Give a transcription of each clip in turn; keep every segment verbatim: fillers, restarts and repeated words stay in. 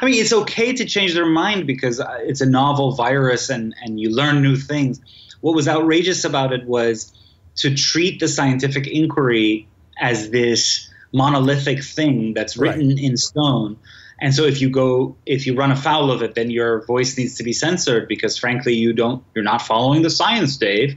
I mean, it's okay to change their mind because it's a novel virus and, and you learn new things. What was outrageous about it was to treat the scientific inquiry as this monolithic thing that's written right. in stone. And so if you go, if you run afoul of it, then your voice needs to be censored because, frankly, you don't, you're not following the science, Dave.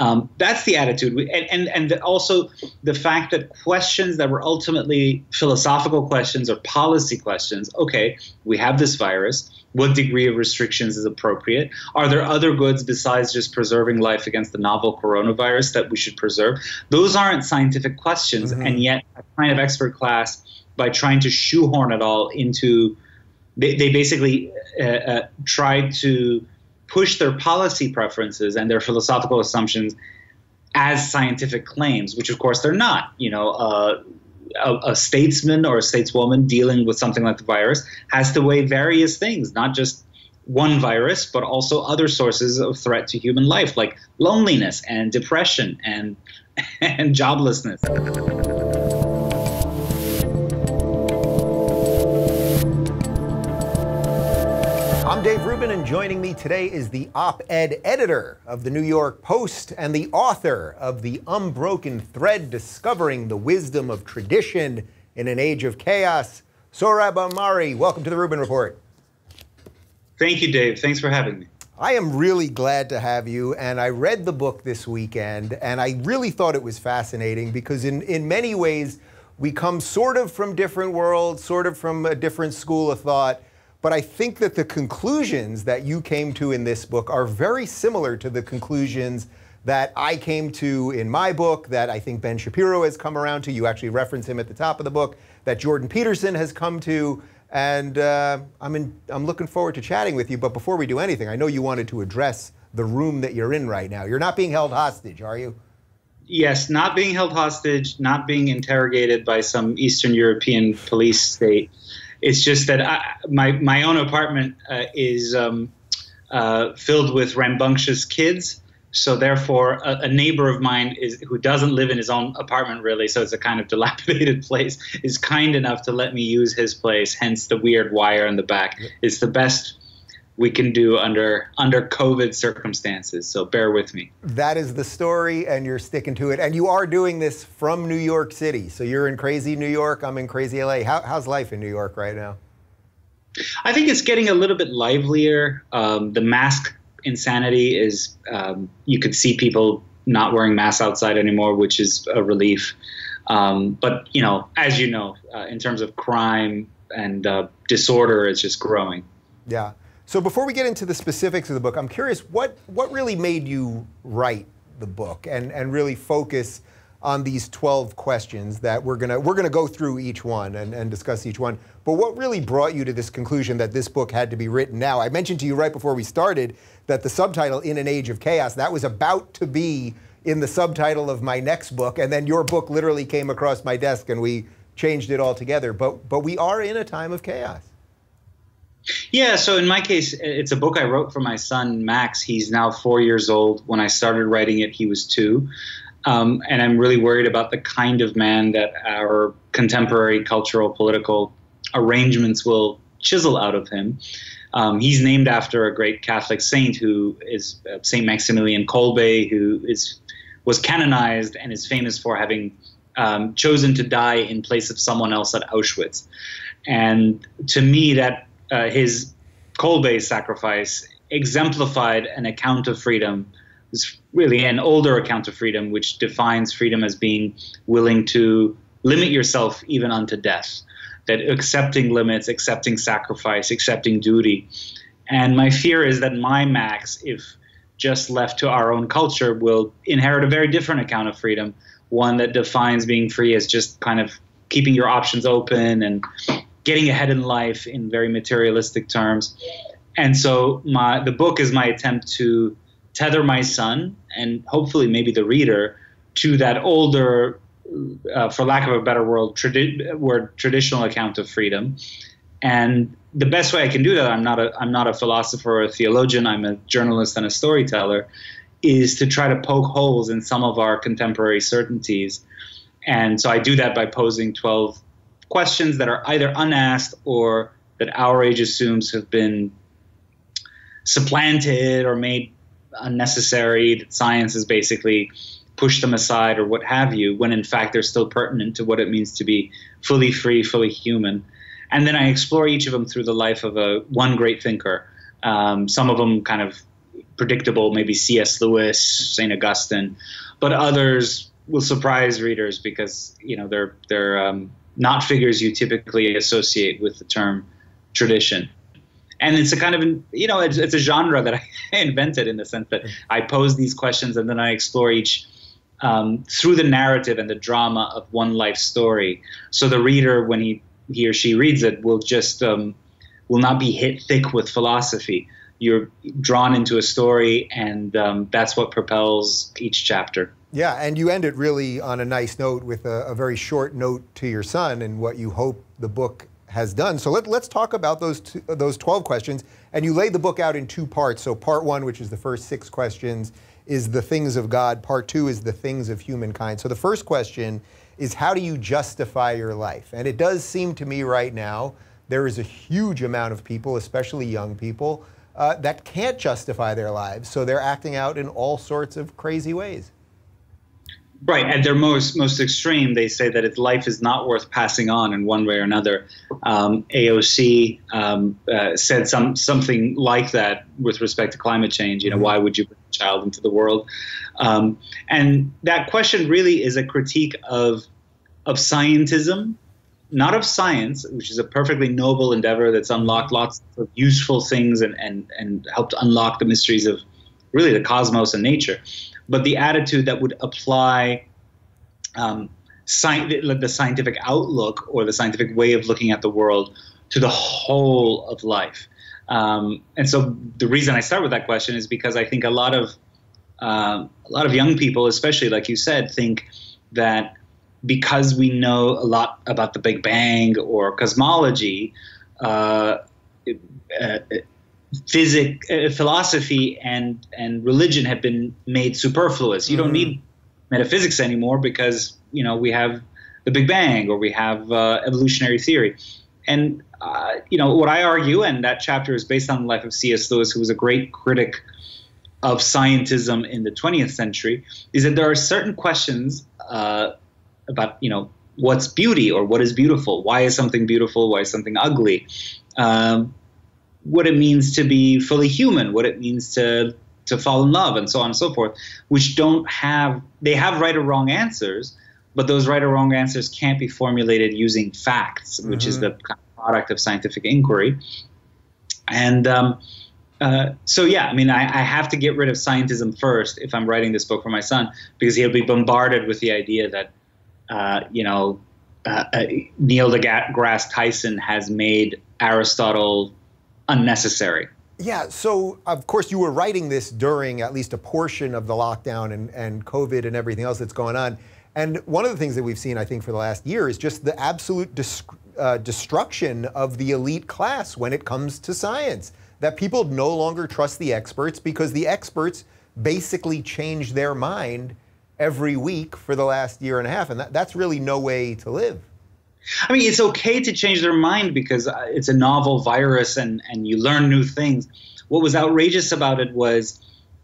Um, that's the attitude. We, and, and, and also the fact that questions that were ultimately philosophical questions or policy questions, okay, we have this virus, what degree of restrictions is appropriate? Are there other goods besides just preserving life against the novel coronavirus that we should preserve? Those aren't scientific questions, mm-hmm. and yet a kind of expert class, by trying to shoehorn it all into, they, they basically uh, uh, tried to push their policy preferences and their philosophical assumptions as scientific claims, which of course they're not. You know, uh, a, a statesman or a stateswoman dealing with something like the virus has to weigh various things, not just one virus, but also other sources of threat to human life, like loneliness and depression and, and joblessness. I'm Dave Rubin, and joining me today is the op-ed editor of the New York Post and the author of The Unbroken Thread, Discovering the Wisdom of Tradition in an Age of Chaos, Sohrab Ahmari. Welcome to The Rubin Report. Thank you, Dave. Thanks for having me. I am really glad to have you, and I read the book this weekend, and I really thought it was fascinating because in, in many ways, we come sort of from different worlds, sort of from a different school of thought. But I think that the conclusions that you came to in this book are very similar to the conclusions that I came to in my book, that I think Ben Shapiro has come around to. You actually reference him at the top of the book, that Jordan Peterson has come to. And uh, I'm, in, I'm looking forward to chatting with you. But before we do anything, I know you wanted to address the room that you're in right now. You're not being held hostage, are you? Yes, not being held hostage, not being interrogated by some Eastern European police state. It's just that I, my my own apartment uh, is um, uh, filled with rambunctious kids, so therefore a, a neighbor of mine is who doesn't live in his own apartment really, so it's a kind of dilapidated place, is kind enough to let me use his place. Hence the weird wire in the back. It's the best we can do under under COVID circumstances. So bear with me. That is the story, and you're sticking to it. And you are doing this from New York City. So you're in crazy New York. I'm in crazy L A. How, how's life in New York right now? I think it's getting a little bit livelier. Um, the mask insanity is, um, you could see people not wearing masks outside anymore, which is a relief. Um, but, you know, as you know, uh, in terms of crime and uh, disorder, it's just growing. Yeah. So before we get into the specifics of the book, I'm curious, what, what really made you write the book and, and really focus on these twelve questions that we're gonna, we're gonna go through each one and, and discuss each one, but what really brought you to this conclusion that this book had to be written now? I mentioned to you right before we started that the subtitle, In an Age of Chaos, that was about to be in the subtitle of my next book, and then your book literally came across my desk and we changed it all together, but, but we are in a time of chaos. Yeah, so in my case, it's a book I wrote for my son, Max. He's now four years old. When I started writing it, he was two. Um, and I'm really worried about the kind of man that our contemporary cultural political arrangements will chisel out of him. Um, he's named after a great Catholic saint who is uh, Saint Maximilian Kolbe, who is was canonized and is famous for having um, chosen to die in place of someone else at Auschwitz. And to me, that Uh, his Kolbe sacrifice exemplified an account of freedom. It's really an older account of freedom, which defines freedom as being willing to limit yourself even unto death, that accepting limits, accepting sacrifice, accepting duty. And my fear is that my Max, if just left to our own culture, will inherit a very different account of freedom, one that defines being free as just kind of keeping your options open and getting ahead in life in very materialistic terms. And so my, the book is my attempt to tether my son and hopefully maybe the reader to that older, uh, for lack of a better word, tradi word, traditional account of freedom. And the best way I can do that, I'm not a, I'm not a philosopher or a theologian, I'm a journalist and a storyteller, is to try to poke holes in some of our contemporary certainties. And so I do that by posing twelve questions that are either unasked or that our age assumes have been supplanted or made unnecessary, that science has basically pushed them aside or what have you, when in fact they're still pertinent to what it means to be fully free, fully human. And then I explore each of them through the life of a one great thinker. Um, some of them kind of predictable, maybe C S Lewis, Saint Augustine, but others will surprise readers because, you know, they're they're um, not figures you typically associate with the term tradition. And it's a kind of, you know, it's, it's a genre that I invented in the sense that I pose these questions and then I explore each um, through the narrative and the drama of one life story. So the reader, when he he or she reads it, will just um, will not be hit thick with philosophy. You're drawn into a story, and um, that's what propels each chapter. Yeah, and you end it really on a nice note with a, a very short note to your son and what you hope the book has done. So let, let's talk about those two, those twelve questions. And you laid the book out in two parts. So part one, which is the first six questions, is the things of God. Part two is the things of humankind. So the first question is, how do you justify your life? And it does seem to me right now there is a huge amount of people, especially young people, Uh, that can't justify their lives, so they're acting out in all sorts of crazy ways. Right, at their most most extreme, they say that if life is not worth passing on in one way or another. Um, A O C um, uh, said some something like that with respect to climate change. You know, why would you bring a child into the world? Um, and that question really is a critique of of scientism. Not of science, which is a perfectly noble endeavor that's unlocked lots of useful things and, and, and helped unlock the mysteries of really the cosmos and nature, but the attitude that would apply um, sci the scientific outlook or the scientific way of looking at the world to the whole of life. Um, and so the reason I start with that question is because I think a lot of, uh, a lot of young people, especially like you said, think that because we know a lot about the Big Bang or cosmology, uh, uh, physics, uh, philosophy, and and religion have been made superfluous. You mm-hmm. don't need metaphysics anymore because, you know, we have the Big Bang or we have uh, evolutionary theory. And uh, you know what I argue, and that chapter is based on the life of C S Lewis, who was a great critic of scientism in the twentieth century, is that there are certain questions Uh, about, you know, what's beauty or what is beautiful? Why is something beautiful? Why is something ugly? Um, what it means to be fully human, what it means to, to fall in love, and so on and so forth, which don't have, they have right or wrong answers, but those right or wrong answers can't be formulated using facts, which mm-hmm. is the product of scientific inquiry. And um, uh, so, yeah, I mean, I, I have to get rid of scientism first if I'm writing this book for my son, because he'll be bombarded with the idea that Uh, you know, uh, uh, Neil deGrasse Tyson has made Aristotle unnecessary. Yeah, so of course you were writing this during at least a portion of the lockdown and, and COVID and everything else that's going on. And one of the things that we've seen, I think, for the last year is just the absolute uh, destruction of the elite class when it comes to science, that people no longer trust the experts because the experts basically change their mind every week for the last year and a half, and that, that's really no way to live. I mean, it's okay to change their mind because it's a novel virus and, and you learn new things. What was outrageous about it was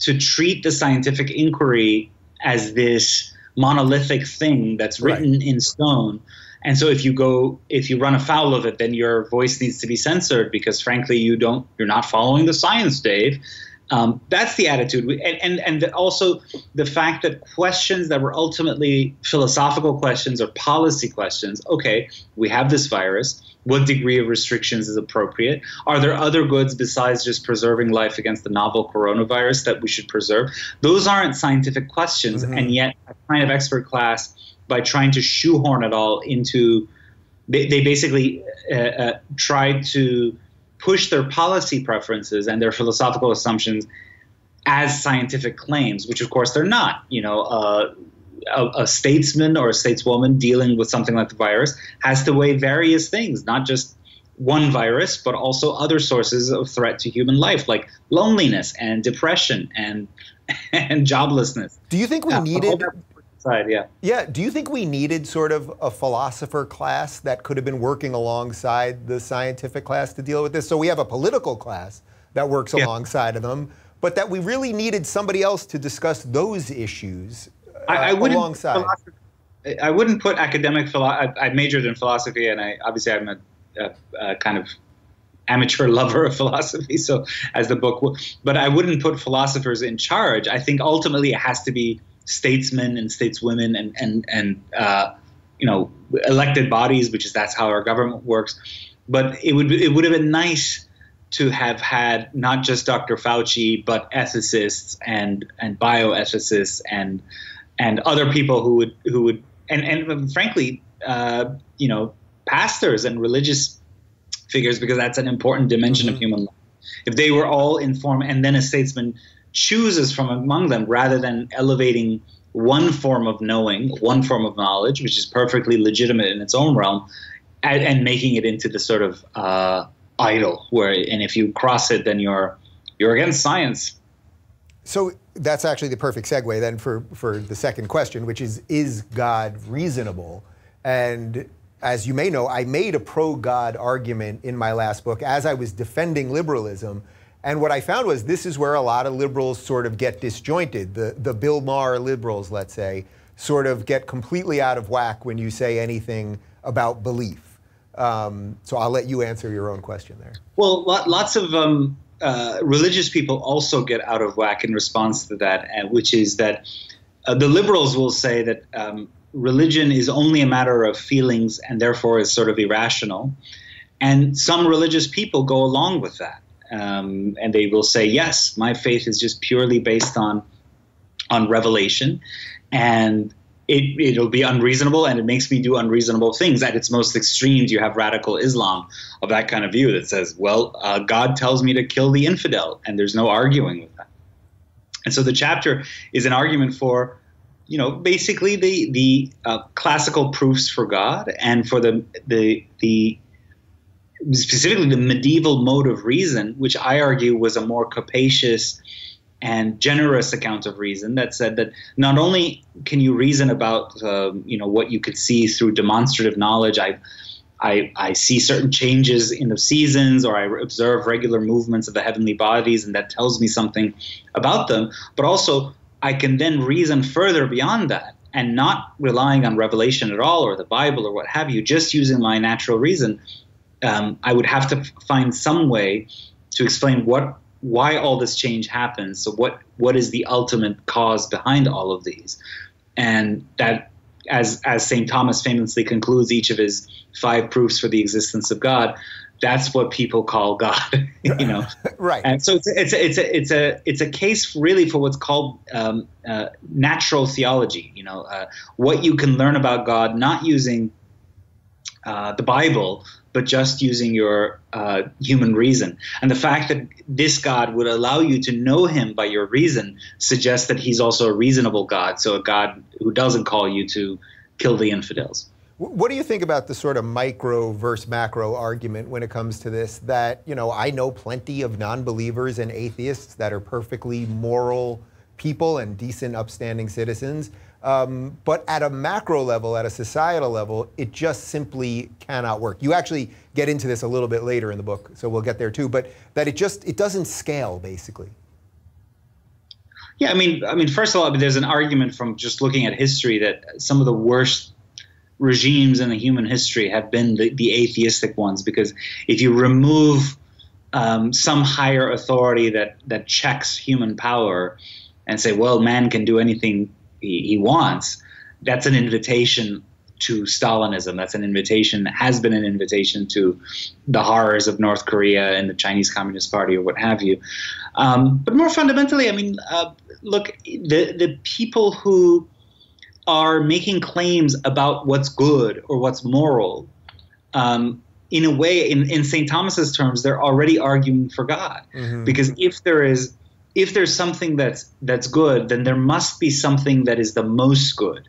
to treat the scientific inquiry as this monolithic thing that's written right in stone. And so if you go, if you run afoul of it, then your voice needs to be censored because, frankly, you don't, you're not following the science, Dave. Um, that's the attitude, and, and, and also the fact that questions that were ultimately philosophical questions or policy questions, okay, we have this virus, what degree of restrictions is appropriate? Are there other goods besides just preserving life against the novel coronavirus that we should preserve? Those aren't scientific questions, mm-hmm. and yet a kind of expert class, by trying to shoehorn it all into, they, they basically uh, uh, tried to push their policy preferences and their philosophical assumptions as scientific claims, which of course they're not. You know, uh, a, a statesman or a stateswoman dealing with something like the virus has to weigh various things, not just one virus, but also other sources of threat to human life, like loneliness and depression and and joblessness. Do you think we uh, needed? side, yeah. Yeah, do you think we needed sort of a philosopher class that could have been working alongside the scientific class to deal with this? So we have a political class that works yeah. alongside of them, but that we really needed somebody else to discuss those issues uh, I, I alongside. I wouldn't put academic philo- I, I majored in philosophy, and I obviously I'm a, a, a kind of amateur lover of philosophy, so as the book will, but I wouldn't put philosophers in charge. I think ultimately it has to be statesmen and stateswomen and and and uh, you know, elected bodies, which is that's how our government works. But it would it would have been nice to have had not just Doctor Fauci, but ethicists and and bioethicists and and other people who would who would. And, and frankly, uh, you know, pastors and religious figures, because that's an important dimension mm-hmm. of human life. If they were all informed, and then a statesman chooses from among them, rather than elevating one form of knowing, one form of knowledge, which is perfectly legitimate in its own realm, and, and making it into the sort of uh, idol, where and if you cross it, then you're you're against science. So that's actually the perfect segue then for, for the second question, which is, is God reasonable? And as you may know, I made a pro-God argument in my last book as I was defending liberalism. And what I found was this is where a lot of liberals sort of get disjointed. The, the Bill Maher liberals, let's say, sort of get completely out of whack when you say anything about belief. Um, so I'll let you answer your own question there. Well, lots of... Um Uh, religious people also get out of whack in response to that, uh, which is that uh, the liberals will say that um, religion is only a matter of feelings and therefore is sort of irrational. And some religious people go along with that. Um, and they will say, yes, my faith is just purely based on on revelation, and it, it'll be unreasonable, and it makes me do unreasonable things. At its most extremes, you have radical Islam of that kind of view that says, well, uh, God tells me to kill the infidel, and there's no arguing with that. And so the chapter is an argument for, you know, basically the the uh, classical proofs for God, and for the the the specifically the medieval mode of reason, which I argue was a more capacious and generous account of reason that said that not only can you reason about uh, you know, what you could see through demonstrative knowledge, I, I I see certain changes in the seasons, or I observe regular movements of the heavenly bodies, and that tells me something about them, but also I can then reason further beyond that, and not relying on revelation at all or the Bible or what have you, just using my natural reason. Um, I would have to find some way to explain what why all this change happens. So what what is the ultimate cause behind all of these? And that, as as Saint Thomas famously concludes each of his five proofs for the existence of God, that's what people call God, you know. Right. And so it's a, it's a, it's a it's a it's a case really for what's called um, uh, natural theology. You know, uh, what you can learn about God not using uh, the Bible, but just using your uh, human reason. And the fact that this God would allow you to know him by your reason suggests that he's also a reasonable God, so a God who doesn't call you to kill the infidels. What do you think about the sort of micro versus macro argument when it comes to this, that, you know, I know plenty of non-believers and atheists that are perfectly moral people and decent, upstanding citizens, Um, but at a macro level, at a societal level, it just simply cannot work. You actually get into this a little bit later in the book, so we'll get there too, but that it just, it doesn't scale, basically. Yeah, I mean, I mean, first of all, there's an argument from just looking at history that some of the worst regimes in the human history have been the, the atheistic ones, because if you remove um, some higher authority that, that checks human power and say, well, man can do anything he wants, that's an invitation to Stalinism. That's an invitation, has been an invitation to the horrors of North Korea and the Chinese Communist Party or what have you. Um, but more fundamentally, I mean, uh, look, the, the people who are making claims about what's good or what's moral, um, in a way, in, in Saint Thomas's terms, they're already arguing for God. Mm-hmm. Because if there is If there's something that's that's good, then there must be something that is the most good,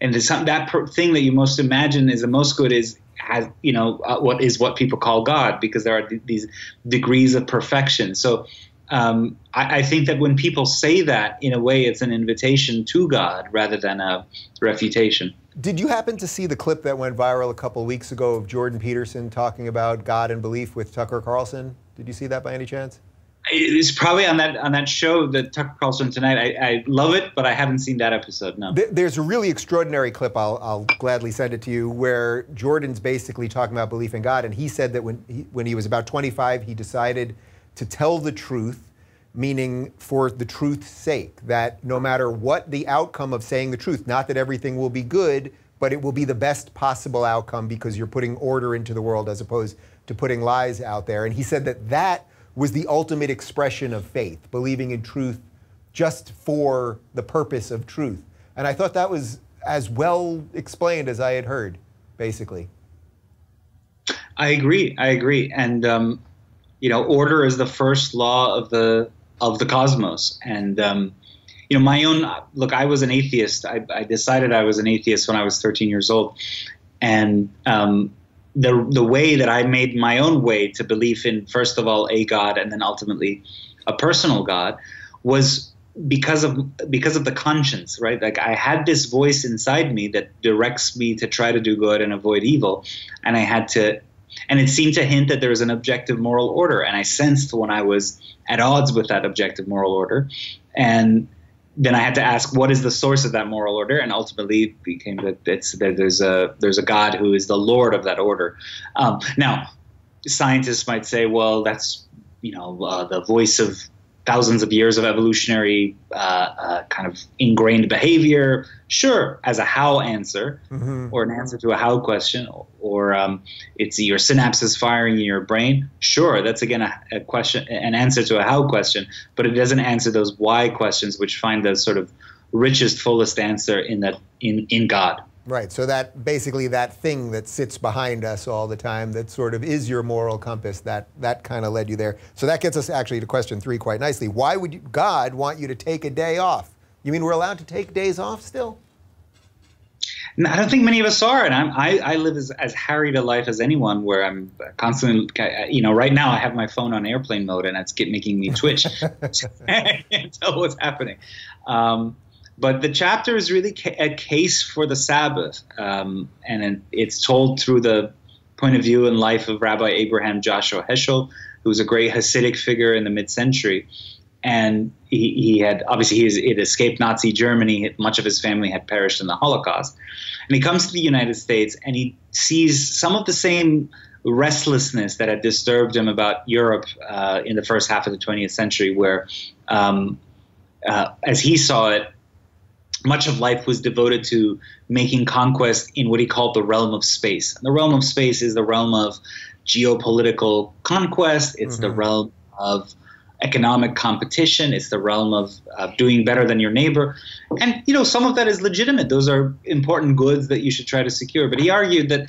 and that per thing that you most imagine is the most good is has you know uh, what is what people call God, because there are th these degrees of perfection. So Um, I, I think that when people say that, in a way, it's an invitation to God rather than a refutation. Did you happen to see the clip that went viral a couple weeks ago of Jordan Peterson talking about God and belief with Tucker Carlson? Did you see that by any chance? It's probably on that on that show, the Tucker Carlson Tonight. I, I love it, but I haven't seen that episode, no. There's a really extraordinary clip, I'll, I'll gladly send it to you, where Jordan's basically talking about belief in God, and he said that when he, when he was about twenty-five, he decided to tell the truth, meaning for the truth's sake, that no matter what the outcome of saying the truth, not that everything will be good, but it will be the best possible outcome because you're putting order into the world as opposed to putting lies out there. And he said that that was the ultimate expression of faith, believing in truth just for the purpose of truth. And I thought that was as well explained as I had heard, basically. I agree, I agree. And, um, you know, order is the first law of the of the cosmos. And, um, you know, my own, look, I was an atheist. I, I decided I was an atheist when I was thirteen years old. And um, the the way that I made my own way to belief in, first of all, a God and then ultimately a personal God was because of because of the conscience, right? Like, I had this voice inside me that directs me to try to do good and avoid evil. And I had to, and it seemed to hint that there was an objective moral order. And I sensed when I was at odds with that objective moral order. And then I had to ask, what is the source of that moral order? And ultimately it became that, it's, that there's a there's a God who is the Lord of that order. Um, now, scientists might say, well, that's, you know, uh, the voice of thousands of years of evolutionary uh, uh, kind of ingrained behavior. Sure, as a how answer, mm-hmm. or an answer to a how question, or, or um, it's your synapses firing in your brain. Sure, that's again a, a question, an answer to a how question, but it doesn't answer those why questions, which find the sort of richest, fullest answer in that in in God. Right. So that basically that thing that sits behind us all the time, that sort of is your moral compass, that that kind of led you there. So that gets us actually to question three quite nicely. Why would you, God want you to take a day off? You mean we're allowed to take days off still? No, I don't think many of us are, and I'm, I I live as as harried a life as anyone, where I'm constantly, you know, right now I have my phone on airplane mode, and that's get, making me twitch. I can't tell what's happening. Um, But the chapter is really ca a case for the Sabbath, um, and it's told through the point of view and life of Rabbi Abraham Joshua Heschel, who was a great Hasidic figure in the mid-century. And he, he had, obviously, he had escaped Nazi Germany. Much of his family had perished in the Holocaust. And he comes to the United States, and he sees some of the same restlessness that had disturbed him about Europe uh, in the first half of the twentieth century, where, um, uh, as he saw it, much of life was devoted to making conquest in what he called the realm of space. And the realm of space is the realm of geopolitical conquest. It's mm-hmm. the realm of economic competition. It's the realm of uh, doing better than your neighbor. And, you know, some of that is legitimate. Those are important goods that you should try to secure. But he argued that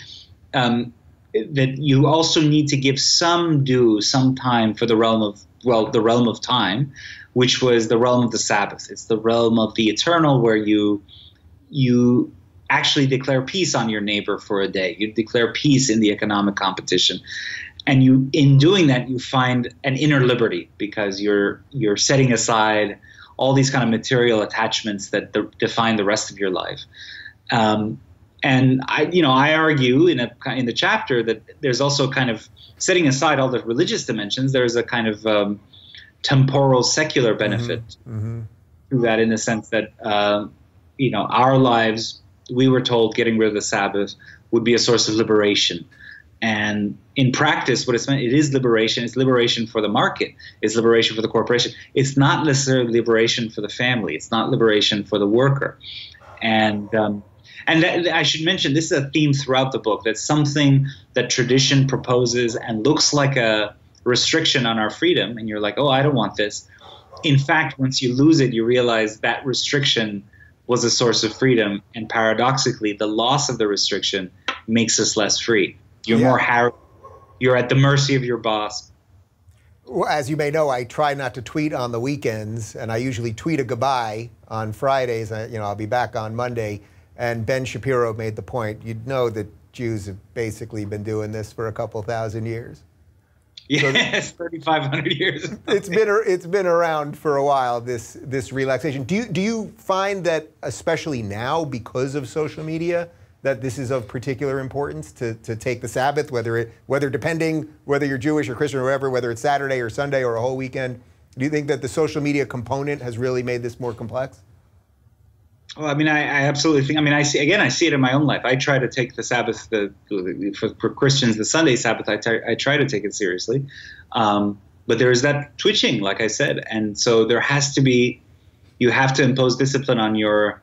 um, that you also need to give some due, some time for the realm of, well, the realm of time, which was the realm of the Sabbath. It's the realm of the eternal, where you you actually declare peace on your neighbor for a day. You declare peace in the economic competition. And you, in doing that, you find an inner liberty, because you're you're setting aside all these kind of material attachments that the, define the rest of your life. Um, and I, you know, I argue in a in the chapter that there's also kind of, setting aside all the religious dimensions, there's a kind of um, temporal secular benefit mm-hmm. to that, in the sense that uh, you know, our lives, we were told getting rid of the Sabbath would be a source of liberation, and in practice what it's meant, it is liberation. It's liberation for the market, it's liberation for the corporation, it's not necessarily liberation for the family, it's not liberation for the worker. And um, and that, I should mention, this is a theme throughout the book, that's something that tradition proposes and looks like a restriction on our freedom, and you're like, oh, I don't want this. In fact, once you lose it, you realize that restriction was a source of freedom, and paradoxically, the loss of the restriction makes us less free. You're yeah. more harried. You're at the mercy of your boss. Well, as you may know, I try not to tweet on the weekends, and I usually tweet a goodbye on Fridays. I, you know, I'll be back on Monday, and Ben Shapiro made the point, you'd know that Jews have basically been doing this for a couple thousand years. Yes, so thirty-five hundred years. It's been it's been around for a while, this this relaxation. Do you do you find that, especially now because of social media, that this is of particular importance to to take the Sabbath, whether it whether depending whether you're Jewish or Christian or whatever, whether it's Saturday or Sunday or a whole weekend? Do you think that the social media component has really made this more complex? Well, I mean, I, I absolutely think. I mean, I see again. I see it in my own life. I try to take the Sabbath, the, for, for Christians, the Sunday Sabbath. I, I try to take it seriously, um, but there is that twitching, like I said, and so there has to be. You have to impose discipline on your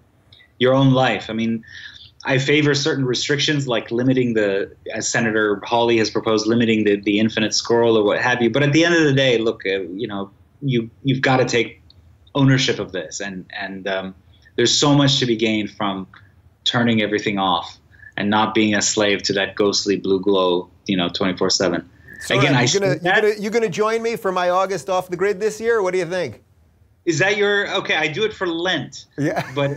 your own life. I mean, I favor certain restrictions, like limiting the, as Senator Hawley has proposed, limiting the the infinite scroll or what have you. But at the end of the day, look, uh, you know, you you've got to take ownership of this, and and. Um, There's so much to be gained from turning everything off and not being a slave to that ghostly blue glow, you know, twenty-four seven. So again, I gonna, that, you gonna you gonna join me for my August off the grid this year? What do you think? Is that your okay? I do it for Lent. Yeah, but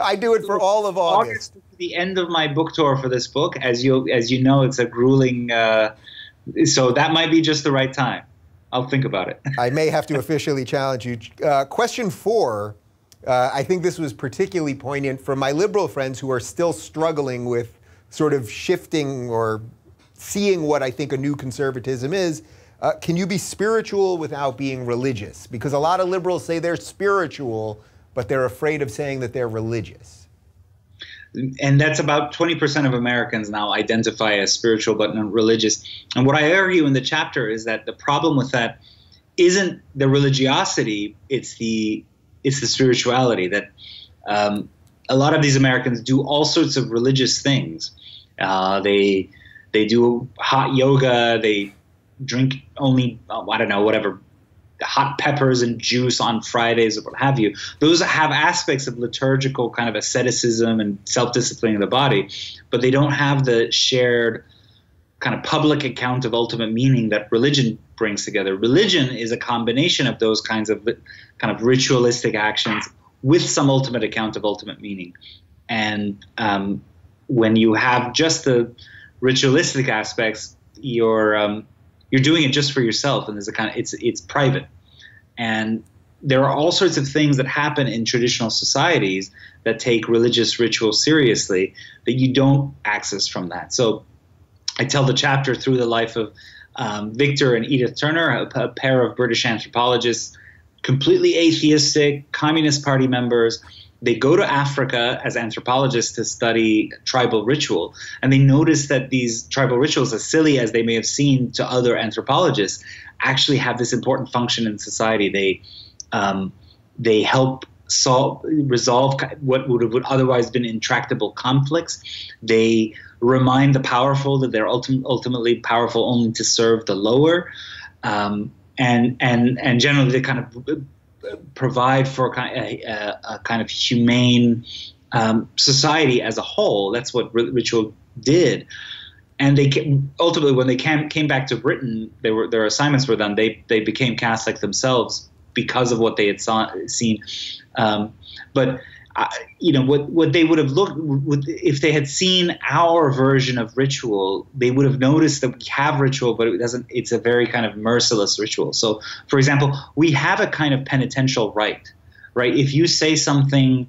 I do it for all of August. August is the end of my book tour for this book, as you as you know, it's a grueling. Uh, so that might be just the right time. I'll think about it. I may have to officially challenge you. Uh, question four. Uh, I think this was particularly poignant for my liberal friends who are still struggling with sort of shifting or seeing what I think a new conservatism is. Uh, can you be spiritual without being religious? Because a lot of liberals say they're spiritual, but they're afraid of saying that they're religious. And that's about twenty percent of Americans now identify as spiritual but not religious. And what I argue in the chapter is that the problem with that isn't the religiosity, it's the It's the spirituality that um, a lot of these Americans do all sorts of religious things. Uh, they they do hot yoga. They drink only, oh, I don't know, whatever, hot peppers and juice on Fridays or what have you. Those have aspects of liturgical kind of asceticism and self-disciplining of the body, but they don't have the shared kind of public account of ultimate meaning that religion brings together. Religion is a combination of those kinds of kind of ritualistic actions with some ultimate account of ultimate meaning. And um, when you have just the ritualistic aspects, you're um, you're doing it just for yourself, and there's a kind of it's it's private. And there are all sorts of things that happen in traditional societies that take religious ritual seriously that you don't access from that. So I tell the chapter through the life of um, Victor and Edith Turner, a, a pair of British anthropologists, completely atheistic, Communist Party members. They go to Africa as anthropologists to study tribal ritual, and they notice that these tribal rituals, as silly as they may have seemed to other anthropologists, actually have this important function in society. They um, they help solve, resolve what would have would otherwise have been intractable conflicts. They remind the powerful that they're ultim ultimately powerful only to serve the lower, um, and and and generally they kind of provide for a, a, a kind of humane um, society as a whole. That's what ritual did. And they came, ultimately, when they came came back to Britain, they were their assignments were done. They they became Catholic themselves because of what they had saw, seen, um, but. I, you know, what, what they would have looked, would, if they had seen our version of ritual, they would have noticed that we have ritual, but it doesn't, it's a very kind of merciless ritual. So, for example, we have a kind of penitential right, right? If you say something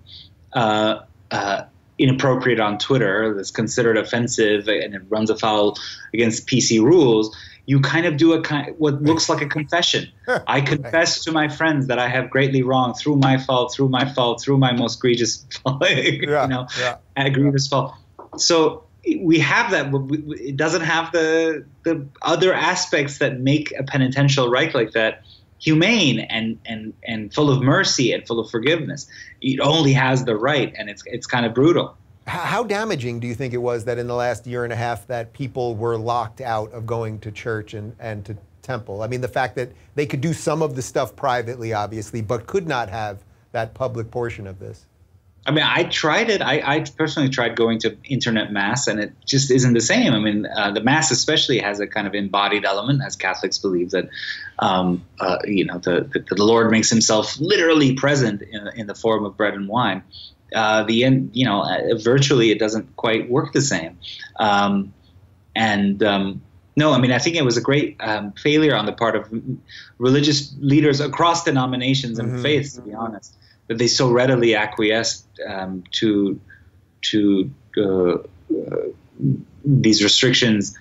uh, uh, inappropriate on Twitter that's considered offensive and it runs afoul against P C rules, you kind of do a kind what looks like a confession. I confess to my friends that I have greatly wronged through my fault, through my fault, through my most egregious fault, you yeah, know, yeah, egregious yeah. fault. So we have that, but it doesn't have the the other aspects that make a penitential rite like that humane and and and full of mercy and full of forgiveness. It only has the right, and it's it's kind of brutal. How damaging do you think it was that in the last year and a half that people were locked out of going to church and, and to temple? I mean, the fact that they could do some of the stuff privately, obviously, but could not have that public portion of this. I mean, I tried it. I, I personally tried going to internet mass, and it just isn't the same. I mean, uh, the mass especially has a kind of embodied element, as Catholics believe that, um, uh, you know, the, the, the Lord makes himself literally present in, in the form of bread and wine. Uh, the end, you know, uh, virtually it doesn't quite work the same. Um, and um, No, I mean, I think it was a great um, failure on the part of religious leaders across denominations and mm-hmm. faiths, to be honest, that they so readily acquiesced um, to to uh, uh, these restrictions,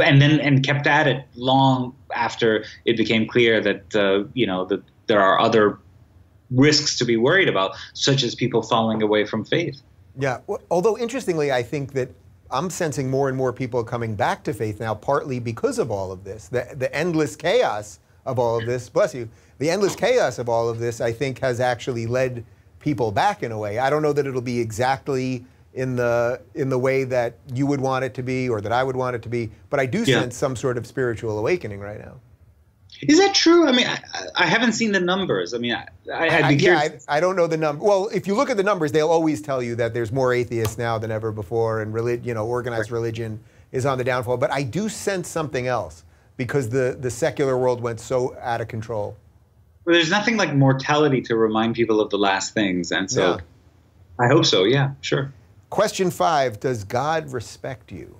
and then and kept at it long after it became clear that uh, you know that there are other risks to be worried about, such as people falling away from faith. Yeah. Well, although interestingly, I think that I'm sensing more and more people coming back to faith now, partly because of all of this. The, the endless chaos of all of this, bless you, the endless chaos of all of this, I think, has actually led people back in a way. I don't know that it'll be exactly in the, in the way that you would want it to be or that I would want it to be, but I do yeah. sense some sort of spiritual awakening right now. Is that true? I mean, I, I haven't seen the numbers. I mean, I, I had to hear. Yeah, I, I don't know the number. Well, if you look at the numbers, they'll always tell you that there's more atheists now than ever before, and relig- you know, organized religion is on the downfall. But I do sense something else because the the secular world went so out of control. Well, there's nothing like mortality to remind people of the last things, and so yeah. I hope so. Yeah, sure. Question five: does God respect you?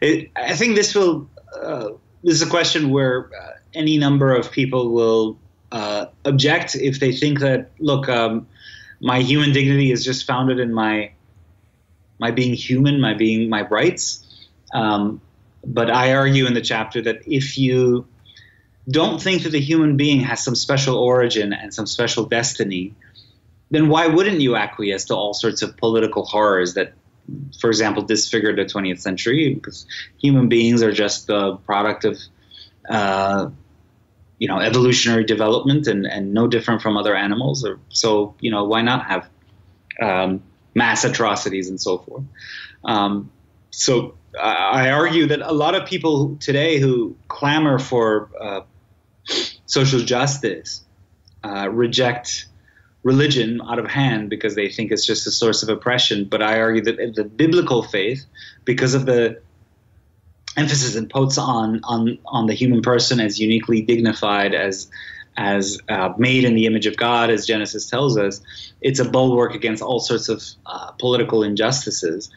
It, I think this will. Uh, This is a question where uh, any number of people will uh, object if they think that, look, um, my human dignity is just founded in my my being human, my being my rights. Um, but I argue in the chapter that if you don't think that the human being has some special origin and some special destiny, then why wouldn't you acquiesce to all sorts of political horrors that, for example, disfigured the twentieth century, because human beings are just the product of, uh, you know, evolutionary development and, and no different from other animals. Or, so, you know, why not have um, mass atrocities and so forth? Um, so I, I argue that a lot of people today who clamor for uh, social justice uh, reject religion out of hand because they think it's just a source of oppression. But I argue that the biblical faith, because of the emphasis it puts on on on the human person as uniquely dignified, as as uh, made in the image of God, as Genesis tells us, it's a bulwark against all sorts of uh, political injustices.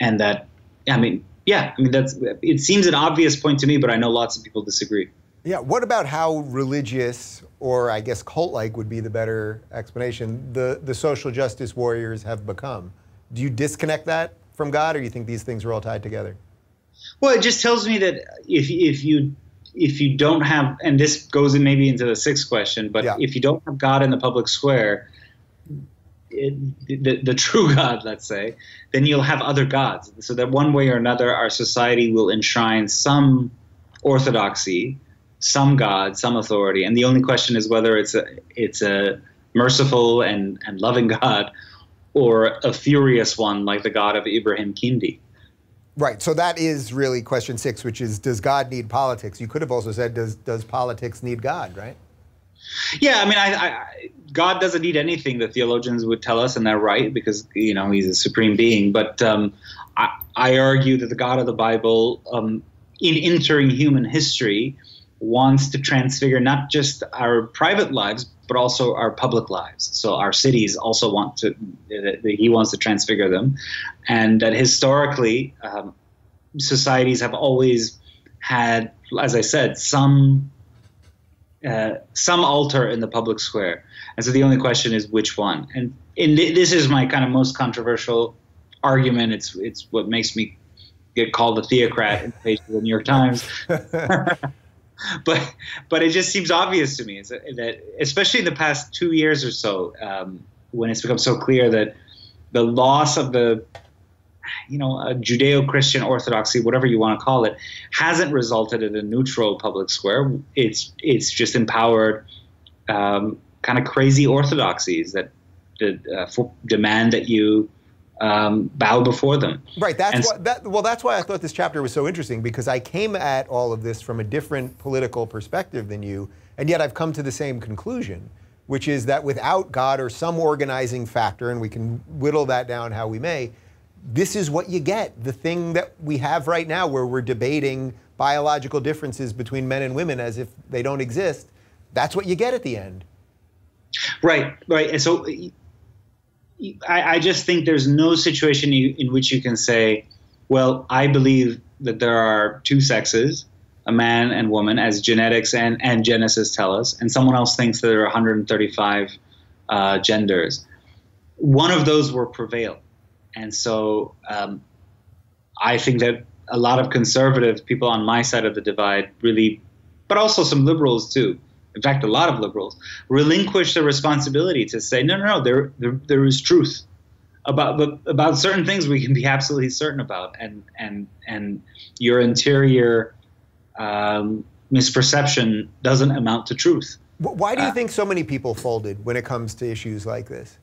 And that, I mean, yeah, I mean that's it seems an obvious point to me, but I know lots of people disagree. Yeah, what about how religious, or I guess cult-like would be the better explanation, the, the social justice warriors have become? Do you disconnect that from God, or do you think these things are all tied together? Well, it just tells me that if, if, you, if you don't have, and this goes in maybe into the sixth question, but yeah. if you don't have God in the public square, it, the, the true God, let's say, then you'll have other gods. So that one way or another, our society will enshrine some orthodoxy, some God, some authority, and the only question is whether it's a it's a merciful and and loving God, or a furious one like the God of Ibrahim Kendi. Right. So that is really question six, which is, does God need politics? You could have also said, does does politics need God? Right. Yeah. I mean, I, I, God doesn't need anything. The theologians would tell us, and they're right, because you know He's a supreme being. But um, I, I argue that the God of the Bible, um, in entering human history, wants to transfigure not just our private lives, but also our public lives. So our cities also want to, he wants to transfigure them. And that historically, um, societies have always had, as I said, some uh, some altar in the public square. And so the only question is which one. And in th this is my kind of most controversial argument. It's, it's what makes me get called a theocrat in the page of the New York Times. But but it just seems obvious to me is that, that especially in the past two years or so, um, when it's become so clear that the loss of the, you know, uh, Judeo-Christian orthodoxy, whatever you want to call it, hasn't resulted in a neutral public square. It's it's just empowered um, kind of crazy orthodoxies that, that uh, for, demand that you um, bow before them. Right. That's why, that, well, that's why I thought this chapter was so interesting, because I came at all of this from a different political perspective than you, and yet I've come to the same conclusion, which is that without God or some organizing factor, and we can whittle that down how we may, this is what you get. The thing that we have right now where we're debating biological differences between men and women as if they don't exist, that's what you get at the end. Right, right. And so I, I just think there's no situation you, in which you can say, well, I believe that there are two sexes, a man and woman, as genetics and, and Genesis tell us, and someone else thinks that there are one hundred thirty-five uh, genders. One of those will prevail. And so um, I think that a lot of conservative people on my side of the divide really, but also some liberals too, in fact, a lot of liberals, relinquish the responsibility to say, no, no, no, there, there, there is truth. About about certain things we can be absolutely certain about, and and and your interior um, misperception doesn't amount to truth. Why do you uh, think so many people folded when it comes to issues like this?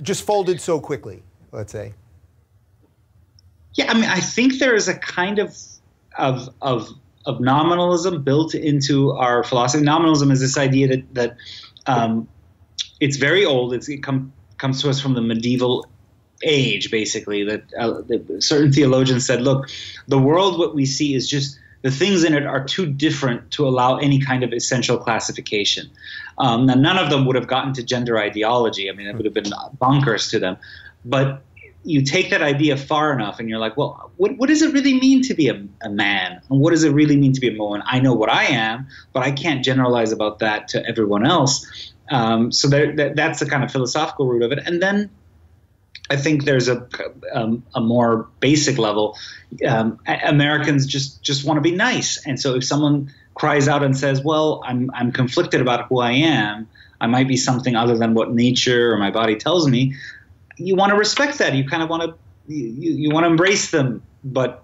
Just folded so quickly, let's say. Yeah, I mean, I think there is a kind of of of of nominalism built into our philosophy. Nominalism is this idea that that um, it's very old. It's it comes. comes to us from the medieval age, basically, that, uh, that certain theologians said, look, the world, what we see is just the things in it are too different to allow any kind of essential classification. Um, now, none of them would have gotten to gender ideology. I mean, it would have been bonkers to them. But you take that idea far enough and you're like, well, what, what does it really mean to be a, a man? And what does it really mean to be a woman? I know what I am, but I can't generalize about that to everyone else. Um, so there, that, that's the kind of philosophical root of it. And then I think there's a, um, a more basic level. Um, Americans just, just want to be nice. And so if someone cries out and says, well, I'm, I'm conflicted about who I am, I might be something other than what nature or my body tells me, you want to respect that. You kind of want to you, you want to embrace them. But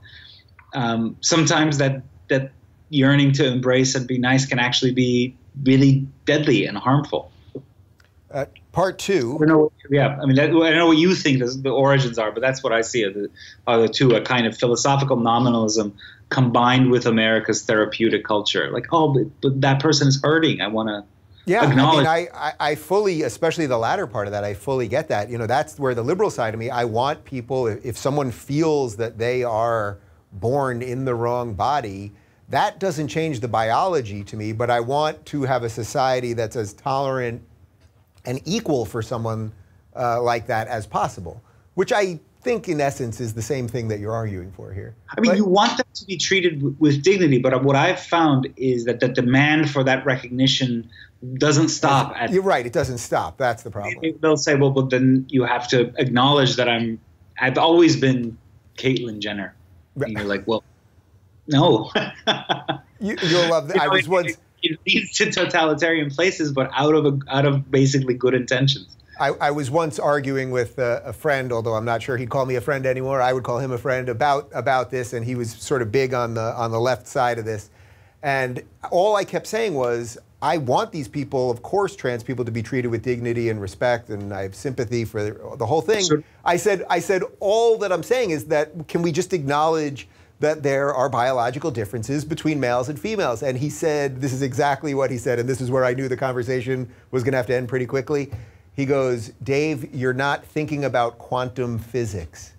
um, sometimes that, that yearning to embrace and be nice can actually be really deadly and harmful. Uh, part two. I don't know what, yeah, I mean, that, I don't know what you think the, the origins are, but that's what I see are the, are the two, a kind of philosophical nominalism combined with America's therapeutic culture. Like, oh, but, but that person is hurting. I want to yeah, acknowledge. I mean, I, I, I fully, especially the latter part of that, I fully get that. You know, that's where the liberal side of me, I want people, if someone feels that they are born in the wrong body, that doesn't change the biology to me, but I want to have a society that's as tolerant and equal for someone uh, like that as possible, which I think in essence is the same thing that you're arguing for here. I mean, but you want them to be treated with dignity, but what I've found is that the demand for that recognition doesn't stop. At, you're right, it doesn't stop. That's the problem. They'll say, well, but then you have to acknowledge that I'm, I've always been Caitlyn Jenner. And you're like, well, no. you, you'll love that. You know, I was once. It leads to totalitarian places, but out of a, out of basically good intentions. I, I was once arguing with a, a friend, although I'm not sure he'd call me a friend anymore. I would call him a friend about about this, and he was sort of big on the on the left side of this. And all I kept saying was, I want these people, of course, trans people, to be treated with dignity and respect, and I have sympathy for the, the whole thing. Sure. I said, I said, all that I'm saying is that can we just acknowledge that there are biological differences between males and females. And he said, this is exactly what he said, and this is where I knew the conversation was gonna have to end pretty quickly. He goes, Dave, you're not thinking about quantum physics.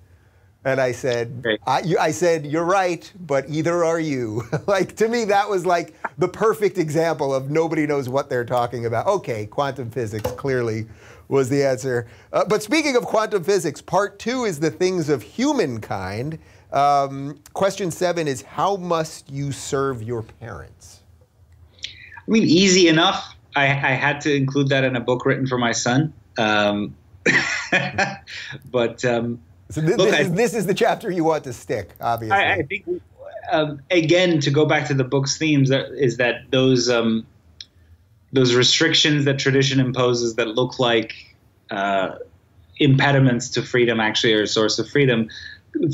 And I said, okay. I, you, I said, you're right, but either are you. Like, to me, that was like the perfect example of nobody knows what they're talking about. Okay, quantum physics clearly was the answer. Uh, but speaking of quantum physics, part two is the things of humankind. Um, question seven is, how must you serve your parents? I mean, easy enough. I, I had to include that in a book written for my son. Um, but um, so th look, this, I, is, this is the chapter you want to stick, obviously. I, I think, um, again, to go back to the book's themes, is that those um, those restrictions that tradition imposes that look like uh, impediments to freedom actually are a source of freedom.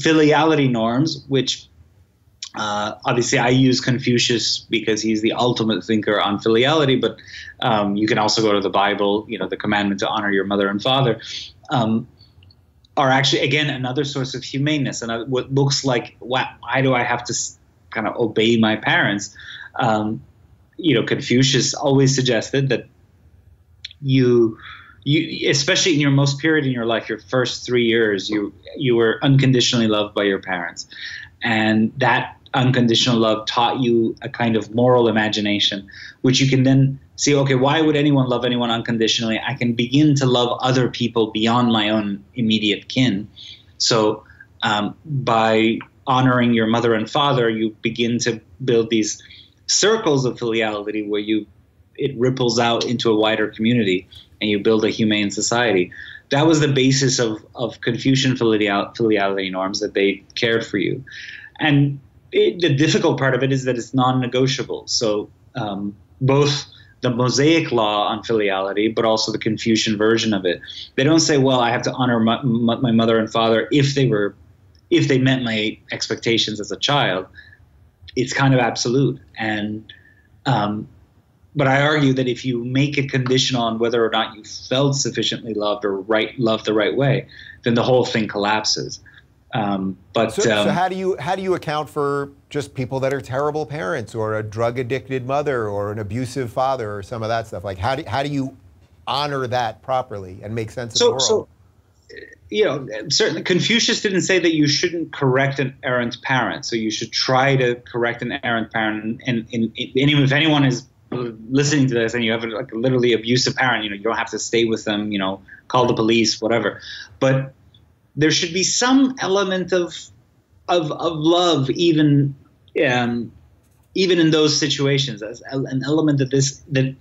Filiality norms, which uh, obviously I use Confucius because he's the ultimate thinker on filiality, but um, you can also go to the Bible, you know, the commandment to honor your mother and father, um, are actually, again, another source of humaneness. And what looks like, wow, why do I have to kind of obey my parents? Um, you know, Confucius always suggested that you... You, especially in your most period in your life, your first three years, you you were unconditionally loved by your parents. And that unconditional love taught you a kind of moral imagination, which you can then see, okay, why would anyone love anyone unconditionally? I can begin to love other people beyond my own immediate kin. So um, by honoring your mother and father, you begin to build these circles of filiality where you it ripples out into a wider community and you build a humane society. That was the basis of, of Confucian filial, filiality norms, that they cared for you. And it, the difficult part of it is that it's non-negotiable. So um, both the Mosaic law on filiality, but also the Confucian version of it. They don't say, well, I have to honor my, my mother and father if they were, if they met my expectations as a child. It's kind of absolute. And, um, but I argue that if you make it conditional on whether or not you felt sufficiently loved or right, loved the right way, then the whole thing collapses. Um, but so, um, so how do you how do you account for just people that are terrible parents, or a drug addicted mother, or an abusive father, or some of that stuff? Like how do how do you honor that properly and make sense of so, the world? So, you know, certainly Confucius didn't say that you shouldn't correct an errant parent. So you should try to correct an errant parent. And, and, and if anyone is listening to this and you have a, like a literally abusive parent, you know, you don't have to stay with them. You know, call the police, whatever. But there should be some element of of, of love, even um, even in those situations, as an element that this that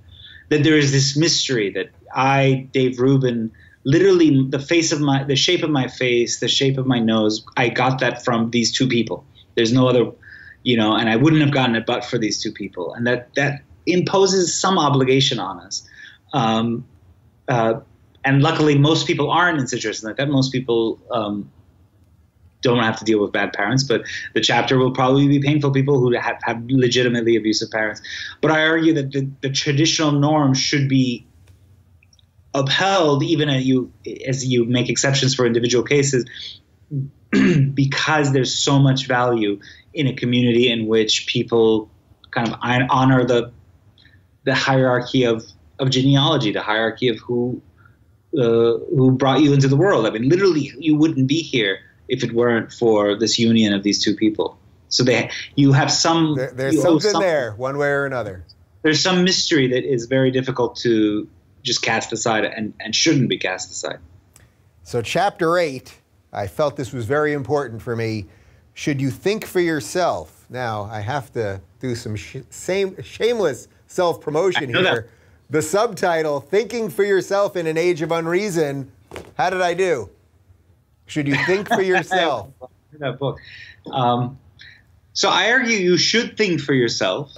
that there is this mystery that I, Dave Rubin, literally the face of my the shape of my face, the shape of my nose, I got that from these two people. There's no other, you know, and I wouldn't have gotten it but for these two people, and that that imposes some obligation on us. Um, uh, And luckily, most people aren't in situations like that. Most people um, don't have to deal with bad parents, but the chapter will probably be painful people who have, have legitimately abusive parents. But I argue that the, the traditional norm should be upheld, even as you, as you make exceptions for individual cases, because there's so much value in a community in which people kind of honor the, the hierarchy of, of genealogy, the hierarchy of who... Uh, who brought you into the world. I mean, literally, you wouldn't be here if it weren't for this union of these two people. So they, you have some... There, there's something some, there, one way or another. There's some mystery that is very difficult to just cast aside and, and shouldn't be cast aside. So chapter eight, I felt this was very important for me. Should you think for yourself? Now, I have to do some sh same, shameless self-promotion here. That. The subtitle, Thinking for Yourself in an Age of Unreason. How did I do? Should you think for yourself? That book. Um, so I argue you should think for yourself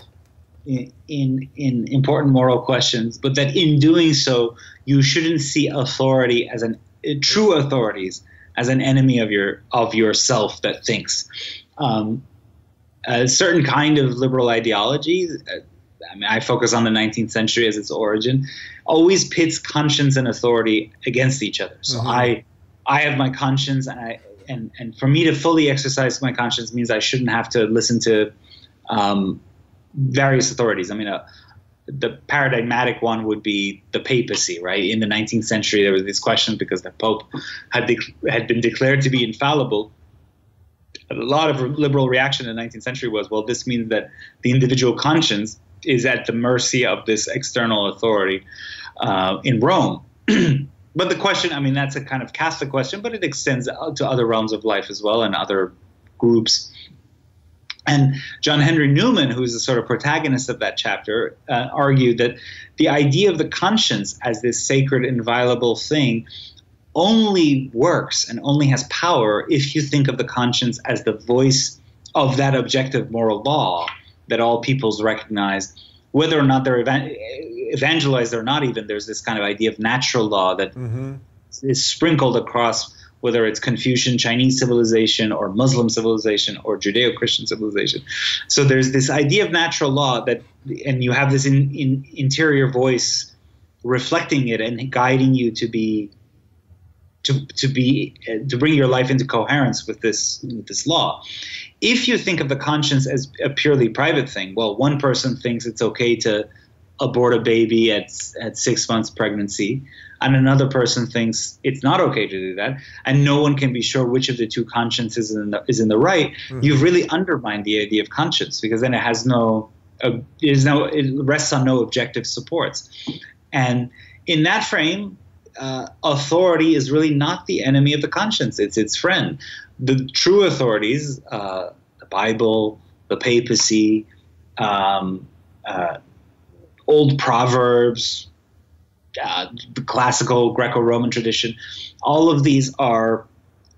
in, in, in important moral questions, but that in doing so, you shouldn't see authority as an uh, true authorities as an enemy of your of yourself that thinks. Um, a certain kind of liberal ideology. Uh, I mean, I focus on the nineteenth century as its origin, always pits conscience and authority against each other. So mm-hmm. I, I have my conscience, and I, and, and for me to fully exercise my conscience means I shouldn't have to listen to um, various authorities. I mean, uh, the paradigmatic one would be the papacy, right? In the nineteenth century, there was these questions because the Pope had, de had been declared to be infallible. A lot of liberal reaction in the nineteenth century was, well, this means that the individual conscience is at the mercy of this external authority uh, in Rome. But the question, I mean, that's a kind of Catholic question, but it extends to other realms of life as well and other groups. And John Henry Newman, who is the sort of protagonist of that chapter, uh, argued that the idea of the conscience as this sacred, inviolable thing only works and only has power if you think of the conscience as the voice of that objective moral law that all peoples recognize, whether or not they're evan evangelized or not. Even there's this kind of idea of natural law that mm-hmm. is sprinkled across, whether it's Confucian Chinese civilization or Muslim civilization or Judeo-Christian civilization. So there's this idea of natural law that, and you have this in, in interior voice reflecting it and guiding you to be, to, to be, uh, to bring your life into coherence with this, with this law. If you think of the conscience as a purely private thing, well, one person thinks it's okay to abort a baby at, at six months pregnancy, and another person thinks it's not okay to do that, and no one can be sure which of the two consciences is in the, is in the right, mm-hmm. you've really undermined the idea of conscience, because then it has no, uh, it is no, it rests on no objective supports. And in that frame, uh, authority is really not the enemy of the conscience, it's its friend. the true authorities, uh, the Bible, the papacy, um, uh, old proverbs, uh, the classical Greco-Roman tradition, all of these are